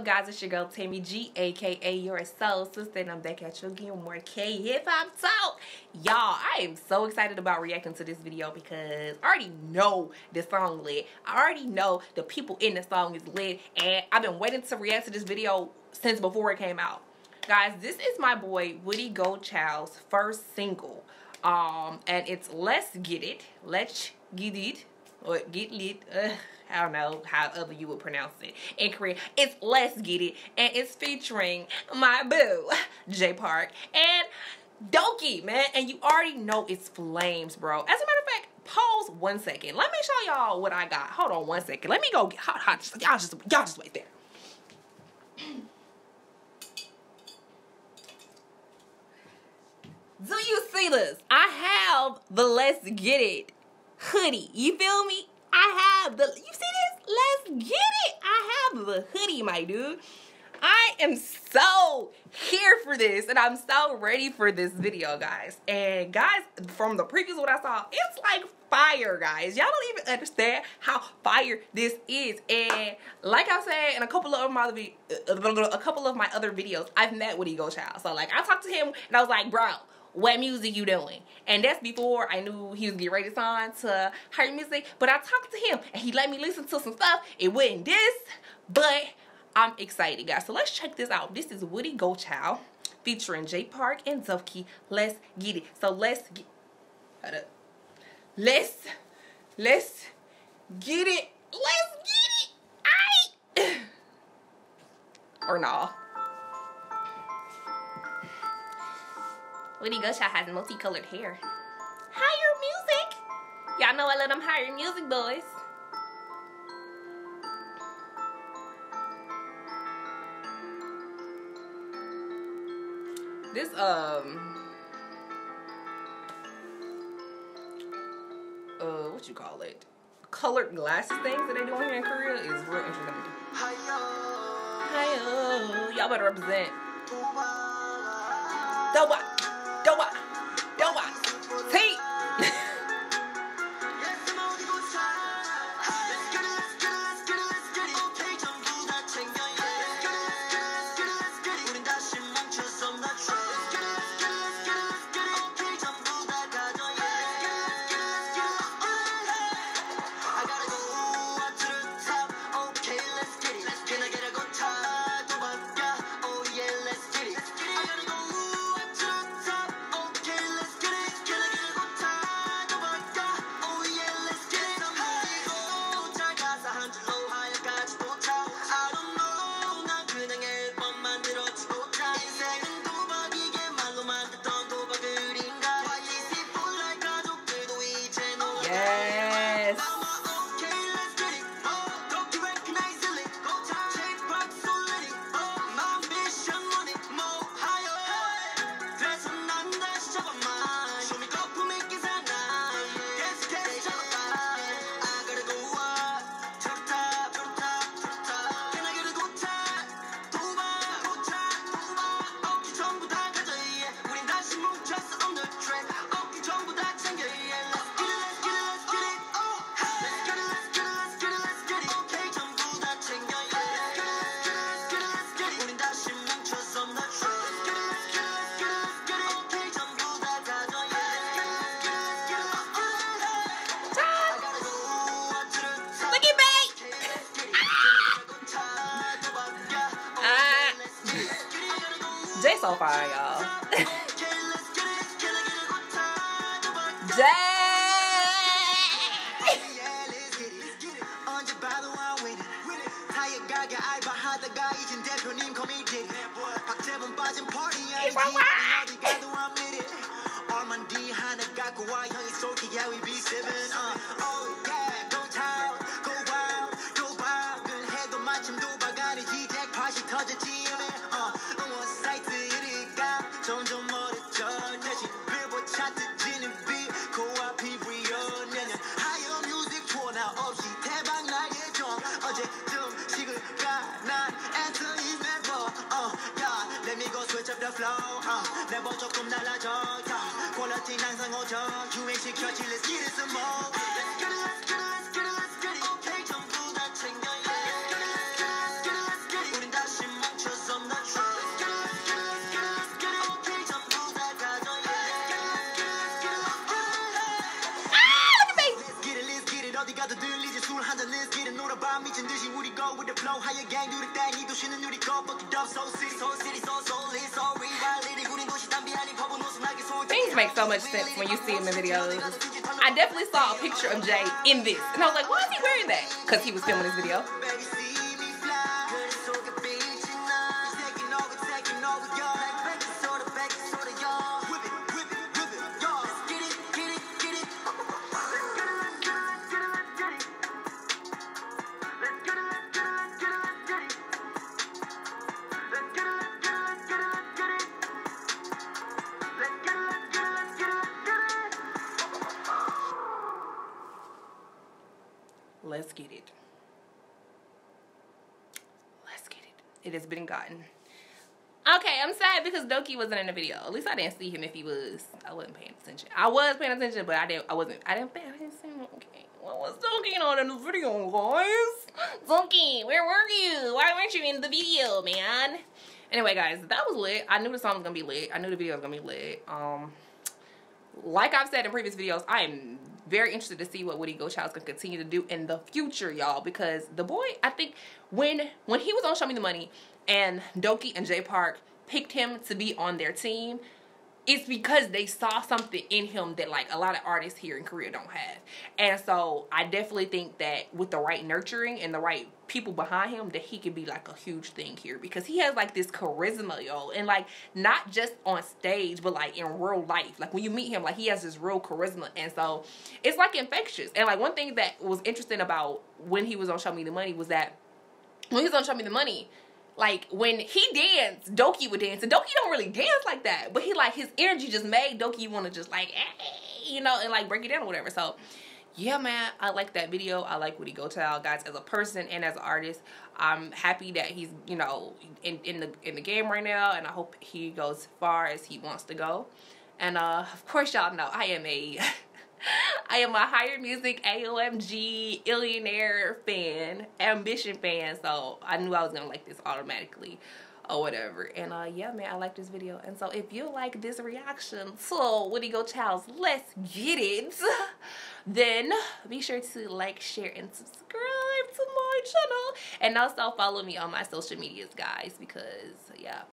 up, guys? It's your girl Tammy G, aka your soul sister, and I'm back at you again with more K Hip Hop Talk. Y'all, I am so excited about reacting to this video because I already know the song lit. I already know the people in the song is lit, and I've been waiting to react to this video since before it came out. Guys, this is my boy Woodie Gochild's first single, and it's Let's Get It. Let's Get It. Or Get Lit. I don't know how other you would pronounce it in Korean. It's Let's Get It, and it's featuring my boo, Jay Park, and Dok2, man. And you already know it's flames, bro. As a matter of fact, pause 1 second. Let me show y'all what I got. Hold on 1 second. Let me go get hot. Y'all just wait there. Do you see this? I have the Let's Get It hoodie. You feel me? I have the, you see this? Let's Get It. I have the hoodie, my dude. I am so here for this, and I'm so ready for this video, guys. And guys, from the previews, what I saw, it's like fire, guys. Y'all don't even understand how fire this is. And like I said in a couple of my other videos, I've met Woodie Gochild. So like, I talked to him and I was like, bro, what music you doing? And that's before I knew he was getting ready to sign to her music. But I talked to him and he let me listen to some stuff. It wasn't this, but I'm excited, guys. So let's check this out. This is Woodie Gochild featuring Jay Park and Dok2. Let's Get It. So let's get, hold up. Let's get it. Let's get it. Aight. Or nah. Woodie Gochild has multicolored hair. Higher music! Y'all know I love them higher music, boys. This, what you call it? Colored glasses things that they doing here in Korea is real interesting. Hi-yo. Y'all better represent. The what? Don't watch. See? So far, y'all. 어디 가도 들리지 술 한잔 is 길은 놀아봐 미친 듯이 우리 go with the flow 하얀 gang 우리 땡 이 도시는 우리 거 but the dub so city so city so soul is so real 우린 도시 담비 아닌 법은 우선하게 소원 Things make so much sense when you see them in videos. I definitely saw a picture of Jay in this and I was like, why is he wearing that? Because he was filming this video. Let's get it. Let's get it. It has been gotten. Okay, I'm sad because Dok2 wasn't in the video. At least I didn't see him. If he was, I wasn't paying attention. I was paying attention, but I didn't see him. Okay. What was Dok2 on in the video, guys? Dok2, where were you? Why weren't you in the video, man? Anyway, guys, that was lit. I knew the song was gonna be lit. I knew the video was gonna be lit. Like I've said in previous videos, I am very interested to see what Woodie Gochild can continue to do in the future, y'all. Because the boy, I think when he was on Show Me the Money and Dok2 and Jay Park picked him to be on their team, it's because they saw something in him that like a lot of artists here in Korea don't have. And so I definitely think that with the right nurturing and the right people behind him that he could be like a huge thing here, because he has like this charisma, y'all, and like not just on stage but like in real life, like when you meet him, like he has this real charisma, and so it's like infectious. And like one thing that was interesting about when he was on Show Me the Money was that when he was on Show Me the Money, like when he danced, Dok2 would dance, and Dok2 don't really dance like that, but he like his energy just made Dok2 want to just like, you know, and like break it down or whatever. So yeah, man, I like that video. I like Woodie Gochild, guys, as a person and as an artist. I'm happy that he's, you know, in the game right now, and I hope he goes far as he wants to go. And of course, y'all know I am a I am a H1GHR Music AOMG Illionaire fan, Ambition fan, so I knew I was gonna like this automatically or whatever. And yeah, man, I like this video. And so if you like this reaction to Woodie Gochild's Let's Get It, then be sure to like, share, and subscribe to my channel, and also follow me on my social medias, guys, because yeah,